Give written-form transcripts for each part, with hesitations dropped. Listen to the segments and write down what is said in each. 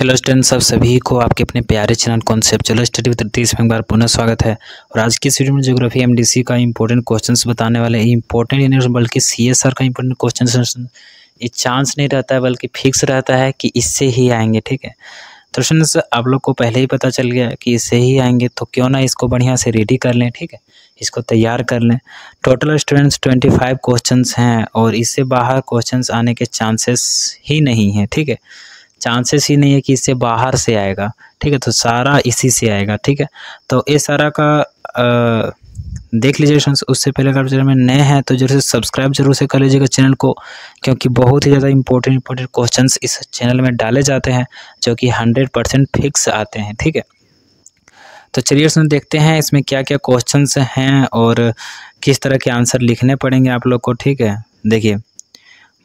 Hello students, आप सभी को आपके अपने प्यारे चैनल कॉन्सेप्ट चलो स्टडी विद रितेश में एक बार पुनः स्वागत है। और आज की वीडियो में ज्योग्राफी एमडीसी का इंपॉर्टेंट क्वेश्चंस बताने वाले हैं। इंपॉर्टेंट नहीं बल्कि सीएसआर का इंपॉर्टेंट क्वेश्चन, ये चांस नहीं रहता है बल्कि फिक्स रहता है कि इससे ही आएंगे। ठीक है, तो स्टूडेंट्स आप लोग को पहले ही पता चल गया कि इससे ही आएंगे, तो क्यों ना इसको बढ़िया से रेडी कर लें। ठीक है, इसको तैयार कर लें। टोटल स्टूडेंट्स 25 क्वेश्चंस हैं और इससे बाहर क्वेश्चंस आने के चांसेस ही नहीं हैं। ठीक है, चांसेस ही नहीं है कि इससे बाहर से आएगा। ठीक है, तो सारा इसी से आएगा। ठीक है, तो ये सारा का देख लीजिए फ्रेंड्स। उससे पहले अगर चैनल में नए हैं तो जरूर से सब्सक्राइब जरूर से कर लीजिएगा चैनल को, क्योंकि बहुत ही ज़्यादा इंपॉर्टेंट क्वेश्चंस इस चैनल में डाले जाते हैं जो कि 100% फिक्स आते हैं। ठीक है, तो चलिए उसमें देखते हैं इसमें क्या क्या क्वेश्चंस हैं और किस तरह के आंसर लिखने पड़ेंगे आप लोग को। ठीक है, देखिए,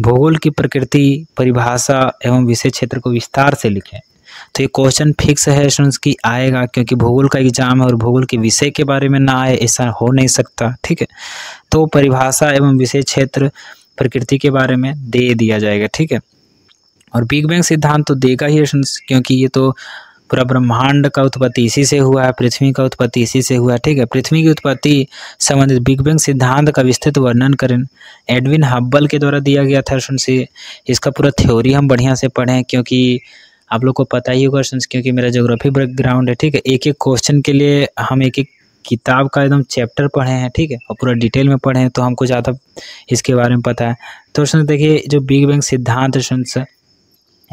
भूगोल की प्रकृति, परिभाषा एवं विषय क्षेत्र को विस्तार से लिखें। तो ये क्वेश्चन फिक्स है स्टूडेंट्स की आएगा, क्योंकि भूगोल का एग्जाम है और भूगोल के विषय के बारे में ना आए ऐसा हो नहीं सकता। ठीक है, तो परिभाषा एवं विषय क्षेत्र प्रकृति के बारे में दे दिया जाएगा। ठीक है, और बिग बैंग सिद्धांत तो देगा ही स्टूडेंट्स, क्योंकि ये तो पूरा ब्रह्मांड का उत्पत्ति इसी से हुआ है, पृथ्वी का उत्पत्ति इसी से हुआ है। ठीक है, पृथ्वी की उत्पत्ति संबंधित बिग बैंग सिद्धांत का विस्तृत वर्णन करें। एडविन हब्बल के द्वारा दिया गया था स्टूडेंट्स से, इसका पूरा थ्योरी हम बढ़िया से पढ़ें, क्योंकि आप लोग को पता ही होगा स्टूडेंट्स, क्योंकि मेरा ज्योग्राफी बैकग्राउंड है। ठीक है, एक एक क्वेश्चन के लिए हम एक एक किताब का एकदम चैप्टर पढ़े हैं। ठीक है, और पूरा डिटेल में पढ़े हैं, तो हमको ज़्यादा इसके बारे में पता है। तो स्टूडेंट्स देखिए, जो बिग बैंग सिद्धांत है स्टूडेंट्स,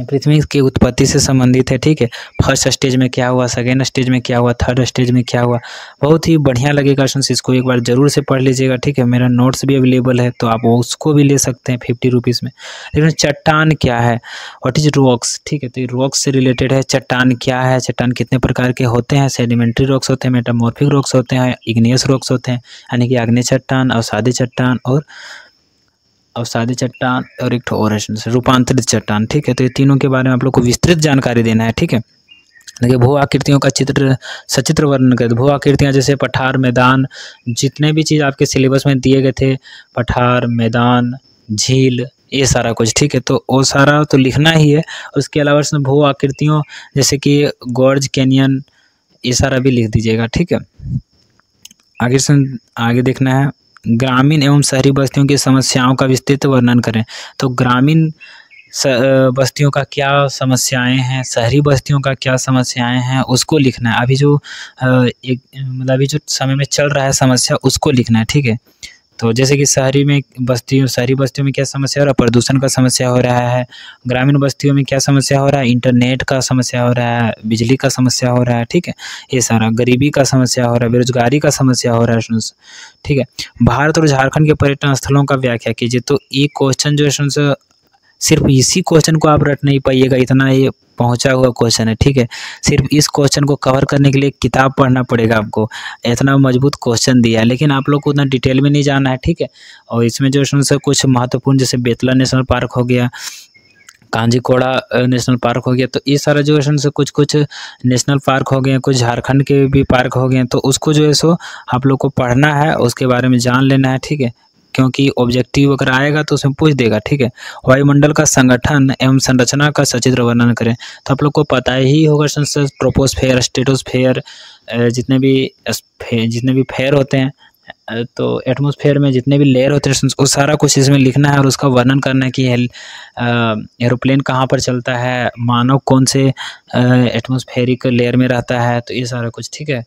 पृथ्वी की उत्पत्ति से संबंधित है। ठीक है, फर्स्ट स्टेज में क्या हुआ, सेकेंड स्टेज में क्या हुआ, थर्ड स्टेज में क्या हुआ, बहुत ही बढ़िया लगेगा स्टूडेंट्स। इसको एक बार जरूर से पढ़ लीजिएगा। ठीक है, मेरा नोट्स भी अवेलेबल है, तो आप उसको भी ले सकते हैं 50 रुपीज़ में। लेकिन चट्टान क्या है, व्हाट इज रॉक्स। ठीक है, तो ये रॉक्स से रिलेटेड है। चट्टान क्या है, चट्टान कितने प्रकार के होते हैं, सेडिमेंट्री रॉक्स होते हैं, मेटामॉर्फिक रॉक्स होते हैं, इग्नियस रॉक्स होते हैं, यानी कि आग्नेय चट्टान, अवसादी चट्टान और एक ओरेशन से रूपांतरित चट्टान। ठीक है, तो ये तीनों के बारे में आप लोग को विस्तृत जानकारी देना है। ठीक है, देखिए, भू आकृतियों का चित्र सचित्र वर्णन करें। भू आकृतियाँ जैसे पठार, मैदान, जितने भी चीज़ आपके सिलेबस में दिए गए थे, पठार, मैदान, झील, ये सारा कुछ। ठीक है, तो वो सारा तो लिखना ही है। उसके अलावा उसमें भू आकृतियों जैसे कि गॉर्ज, कैनियन, ये सारा भी लिख दीजिएगा। ठीक है, आगे देखना है ग्रामीण एवं शहरी बस्तियों की समस्याओं का विस्तृत वर्णन करें। तो ग्रामीण बस्तियों का क्या समस्याएं हैं, शहरी बस्तियों का क्या समस्याएं हैं, उसको लिखना है। अभी जो अभी जो समय में चल रहा है समस्या, उसको लिखना है। ठीक है, तो जैसे कि शहरी बस्तियों में क्या समस्या हो रहा है, प्रदूषण का समस्या हो रहा है। ग्रामीण बस्तियों में क्या समस्या हो रहा है, इंटरनेट का समस्या हो रहा है, बिजली का समस्या हो रहा है। ठीक है, ये सारा गरीबी का समस्या हो रहा है, बेरोजगारी का समस्या हो रहा है। ठीक है, भारत और झारखंड के पर्यटन स्थलों का व्याख्या कीजिए। तो ये क्वेश्चन जो है, सिर्फ इसी क्वेश्चन को आप रट नहीं पाइएगा, इतना ये पहुंचा हुआ क्वेश्चन है। ठीक है, सिर्फ इस क्वेश्चन को कवर करने के लिए किताब पढ़ना पड़ेगा आपको, इतना मजबूत क्वेश्चन दिया है, लेकिन आप लोग को उतना डिटेल में नहीं जाना है। ठीक है, और इसमें जो है कुछ महत्वपूर्ण, जैसे बेतला नेशनल पार्क हो गया, कांजीकोड़ा नेशनल पार्क हो गया, तो ये सारा जो है सो कुछ नेशनल पार्क हो गए, कुछ झारखंड के भी पार्क हो गए, तो उसको जो है सो आप लोग को पढ़ना है, उसके बारे में जान लेना है। ठीक है, क्योंकि ऑब्जेक्टिव अगर आएगा तो उसमें पूछ देगा। ठीक है, वायुमंडल का संगठन एवं संरचना का सचित्र वर्णन करें। तो आप लोग को पता ही होगा स्टूडेंट्स, ट्रोपोस्फेयर, स्ट्रेटोस्फेयर, जितने भी फेयर होते हैं, तो एटमॉस्फेयर में जितने भी लेयर होते हैं, वो सारा कुछ इसमें लिखना है और उसका वर्णन करना है कि एरोप्लेन कहाँ पर चलता है, मानव कौन से एटमॉस्फेरिक लेयर में रहता है, तो ये सारा कुछ। ठीक है,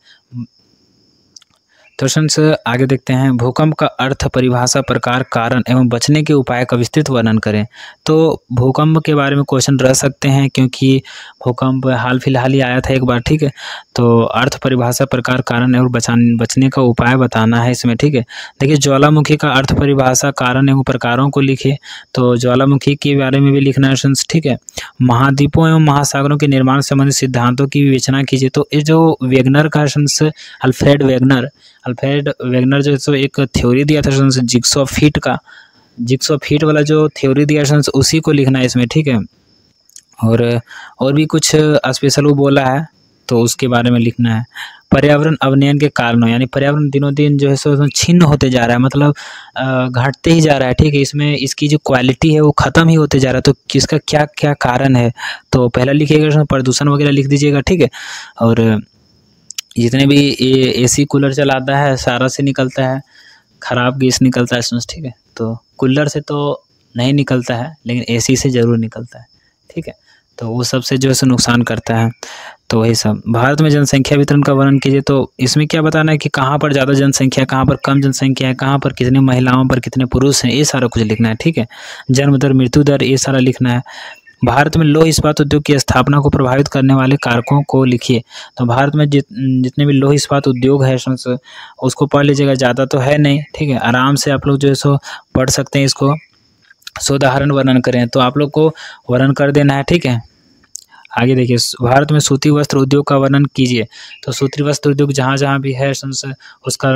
तो स्टूडेंट्स आगे देखते हैं, भूकंप का अर्थ, परिभाषा, प्रकार, कारण एवं बचने के उपाय का विस्तृत वर्णन करें। तो भूकंप के बारे में क्वेश्चन रह सकते हैं, क्योंकि भूकंप फिलहाल ही आया था एक बार। ठीक है, तो अर्थ, परिभाषा, प्रकार, कारण एवं बचने का उपाय बताना है इसमें। ठीक है, देखिए, ज्वालामुखी का अर्थ, परिभाषा, कारण एवं प्रकारों को लिखे। तो ज्वालामुखी के बारे में भी लिखना है स्टूडेंट्स। ठीक है, महाद्वीपों एवं महासागरों के निर्माण संबंधित सिद्धांतों की विवेचना कीजिए। तो ये जो वेगनर का स्टूडेंट्स, अल्फ्रेड वेगनर जो सो एक थ्योरी दिया था स्टूडेंट्स, जिक्सो फिट वाला जो थ्योरी दिया स्टूडेंट्स, उसी को लिखना है इसमें। ठीक है, और भी कुछ स्पेशल वो बोला है तो उसके बारे में लिखना है। पर्यावरण अवनयन के कारणों, यानी पर्यावरण दिनों दिन जो है सो छिन्न होते जा रहा है, मतलब घटते ही जा रहा है, ठीक है। इसमें इसकी जो क्वालिटी है वो ख़त्म ही होते जा रहा है, तो किसका क्या क्या कारण है, तो पहला लिखिएगा इसमें प्रदूषण वगैरह लिख दीजिएगा, ठीक है। और जितने भी एसी कूलर चलाता है सारा से निकलता है, ख़राब गैस निकलता है इसमें, ठीक है। तो कूलर से तो नहीं निकलता है लेकिन एसी से ज़रूर निकलता है, ठीक है। तो वो सबसे जो है सो नुकसान करता है। तो वही सब। भारत में जनसंख्या वितरण का वर्णन कीजिए, तो इसमें क्या बताना है कि कहाँ पर ज़्यादा जनसंख्या है, कहाँ पर कम जनसंख्या है, कहाँ पर कितने महिलाओं पर कितने पुरुष हैं, ये सारा कुछ लिखना है, ठीक है। जन्म दर, मृत्यु दर, ये सारा लिखना है। भारत में लौह इस्पात उद्योग की स्थापना को प्रभावित करने वाले कारकों को लिखिए। तो भारत में जितने भी लौह इस्पात उद्योग है उसको पढ़ लीजिएगा, ज़्यादा तो है नहीं, ठीक है। आराम से आप लोग जो है सो पढ़ सकते हैं इसको। उदाहरण वर्णन करें तो आप लोग को वर्णन कर देना है, ठीक है। आगे देखिए, भारत में सूती वस्त्र उद्योग का वर्णन कीजिए। तो सूती वस्त्र उद्योग जहाँ जहाँ भी है उसका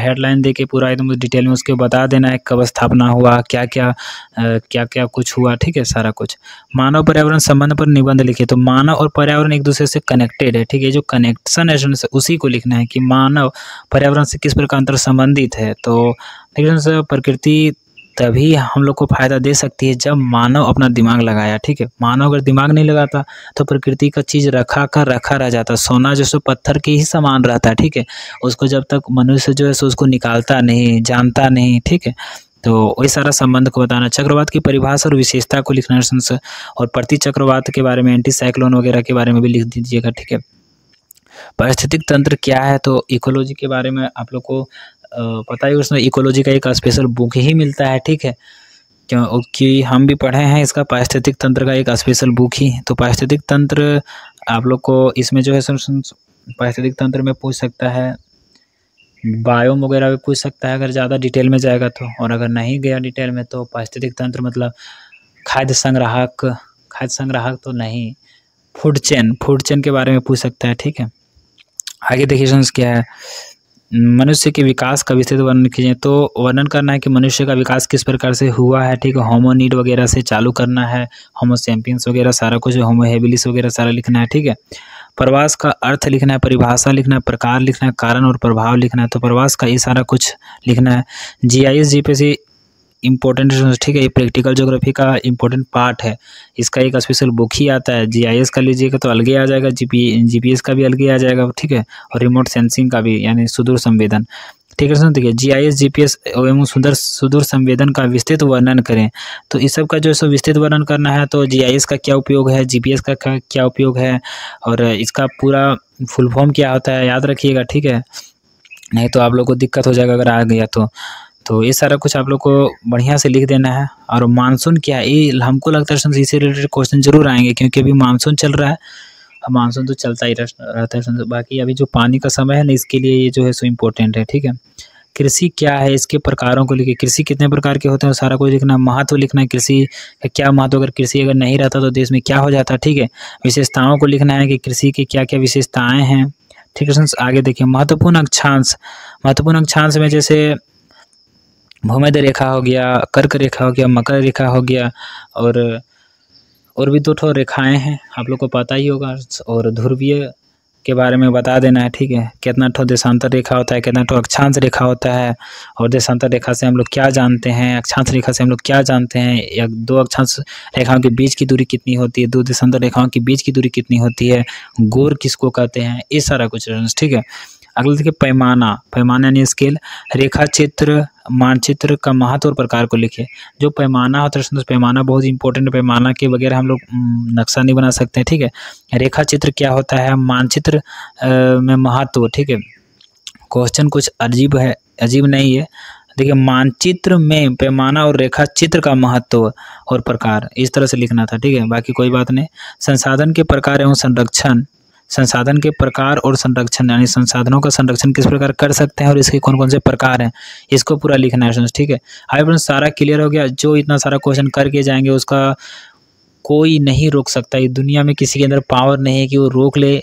हेडलाइन देके पूरा एकदम डिटेल में उसके बता देना है, कब स्थापना हुआ, क्या क्या कुछ हुआ, ठीक है, सारा कुछ। मानव पर्यावरण संबंध पर निबंध लिखिए। तो मानव और पर्यावरण एक दूसरे से कनेक्टेड है, ठीक है, जो कनेक्शन है उसी को लिखना है कि मानव पर्यावरण से किस प्रकार अंतर संबंधित है। तो प्रकृति तभी हम लोग को फ़ायदा दे सकती है जब मानव अपना दिमाग लगाया, ठीक है। मानव अगर दिमाग नहीं लगाता तो प्रकृति का चीज़ रखा रह जाता। सोना जो सो पत्थर के ही समान रहता है, ठीक है। उसको जब तक मनुष्य जो है सो उसको निकालता नहीं, जानता नहीं, ठीक है। तो वही सारा संबंध को बताना। चक्रवात की परिभाषा और विशेषता को लिखना है, और प्रति चक्रवात के बारे में, एंटी साइक्लोन वगैरह के बारे में भी लिख दीजिएगा, ठीक है। पारिस्थितिक तंत्र क्या है, तो इकोलॉजी के बारे में आप लोग को पता ही, उसमें इकोलॉजी का एक स्पेशल बुक ही मिलता है, ठीक है, क्योंकि हम भी पढ़े हैं इसका। पारिस्थितिक तंत्र का एक स्पेशल बुक ही, तो पारिस्थितिक तंत्र आप लोग को इसमें जो है पारिस्थितिक तंत्र में पूछ सकता है, बायोम वगैरह भी पूछ सकता है अगर ज़्यादा डिटेल में जाएगा तो, और अगर नहीं गया डिटेल में तो पारिस्थितिक तंत्र मतलब खाद्य संग्राहक तो नहीं, फूड चेन के बारे में पूछ सकता है, ठीक है। आगे देखिए सर क्या है, मनुष्य के विकास का विस्तृत वर्णन कीजिए। तो वर्णन करना है कि मनुष्य का विकास किस प्रकार से हुआ है, ठीक है। होमोनिड वगैरह से चालू करना है, होमो सैपियंस वगैरह सारा कुछ, होमो हैबिलिस वगैरह सारा लिखना है, ठीक है। प्रवास का अर्थ लिखना है, परिभाषा लिखना है, प्रकार लिखना है, कारण और प्रभाव लिखना है। तो प्रवास का ये सारा कुछ लिखना है। GIS GPC इम्पोर्टेंट, ठीक है, ये प्रैक्टिकल ज्योग्राफी का इम्पोर्टेंट पार्ट है, इसका एक स्पेशल बुक ही आता है। GIS का लीजिएगा तो अलग ही आ जाएगा, GPS का भी अलग ही आ जाएगा, ठीक है, और रिमोट सेंसिंग का भी, यानी सुदूर संवेदन, ठीक है। सुन देखिए, GIS GPS एवं सुदूर संवेदन का विस्तृत वर्णन करें। तो इस सब का जो है विस्तृत वर्णन करना है। तो GIS का क्या उपयोग है, GPS का क्या उपयोग है, और इसका पूरा फुल फॉर्म क्या होता है, याद रखिएगा, ठीक है, नहीं तो आप लोग को दिक्कत हो जाएगा अगर आ गया तो ये सारा कुछ आप लोग को बढ़िया से लिख देना है। और मानसून क्या है, ये हमको लगता है इससे रिलेटेड क्वेश्चन जरूर आएंगे, क्योंकि अभी मानसून चल रहा है। अब मानसून तो चलता ही रहता है, बाकी अभी जो पानी का समय है ना, इसके लिए ये जो है सो इम्पोर्टेंट है, ठीक है। कृषि क्या है, इसके प्रकारों को लिखिए, कृषि कितने प्रकार के होते हैं सारा कुछ लिखना है। महत्व लिखना है, कृषि का क्या महत्व, अगर कृषि अगर नहीं रहता तो देश में क्या हो जाता, ठीक है। विशेषताओं को लिखना है कि कृषि की क्या क्या विशेषताएँ हैं, ठीक है। आगे देखिए, महत्वपूर्ण अक्षांश में जैसे भूमध्य रेखा हो गया, कर्क रेखा हो गया, मकर रेखा हो गया, और भी 2 रेखाएं हैं, आप लोग को पता ही होगा। और ध्रुवीय के बारे में बता देना है, ठीक है, कितना देशांतर रेखा होता है, कितना अक्षांश रेखा होता है, और देशांतर रेखा से हम लोग क्या जानते हैं, अक्षांश रेखा से हम लोग क्या जानते हैं, या 2 अक्षांश रेखाओं के बीच की दूरी कितनी होती है, 2 देशांतर रेखाओं के बीच की दूरी कितनी होती है, गोर किसको कहते हैं, ये सारा कुछ, ठीक है। अगले देखिए, पैमाना यानी स्केल, रेखा चित्र, मानचित्र का महत्व और प्रकार को लिखिए। जो पैमाना होता है, पैमाना बहुत इंपॉर्टेंट, पैमाना के बगैर हम लोग नक्शा नहीं बना सकते हैं, ठीक है। रेखा चित्र क्या होता है, मानचित्र में महत्व, ठीक है। क्वेश्चन कुछ अजीब नहीं है, देखिए, मानचित्र में पैमाना और रेखा चित्र का महत्व और प्रकार, इस तरह से लिखना था, ठीक है, बाकी कोई बात नहीं। संसाधन के प्रकार एवं संरक्षण, संसाधन के प्रकार और संरक्षण, यानी संसाधनों का संरक्षण किस प्रकार कर सकते हैं और इसके कौन कौन से प्रकार हैं, इसको पूरा लिखना है, ठीक है। आइए सारा क्लियर हो गया, जो इतना सारा क्वेश्चन करके जाएंगे उसका कोई नहीं रोक सकता, ये दुनिया में किसी के अंदर पावर नहीं है कि वो रोक ले,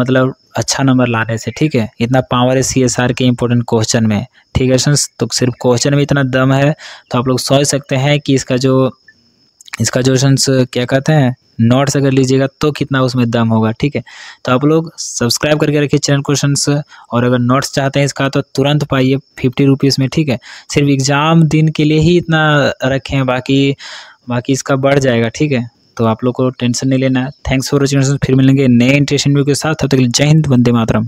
मतलब अच्छा नंबर लाने से, ठीक है। इतना पावर है CSR के इंपॉर्टेंट क्वेश्चन में, ठीक है। तो सिर्फ क्वेश्चन में इतना दम है, तो आप लोग सोच सकते हैं कि इसका जो इसका जो क्या कहते हैं नोट्स अगर लीजिएगा तो कितना उसमें दम होगा। ठीक है, तो आप लोग सब्सक्राइब करके रखिए चैनल क्वेश्चंस, और अगर नोट्स चाहते हैं इसका तो तुरंत पाइए 50 रुपीज़ में। ठीक है, सिर्फ एग्ज़ाम दिन के लिए ही इतना रखे हैं, बाकी इसका बढ़ जाएगा। ठीक है, तो आप लोग को टेंशन नहीं लेना है। थैंक्स फॉर वॉचिंग, फिर मिलेंगे नए इंटरेस्टिंग वीडियो के साथ। तब तक के लिए जय हिंद, वंदे मातरम।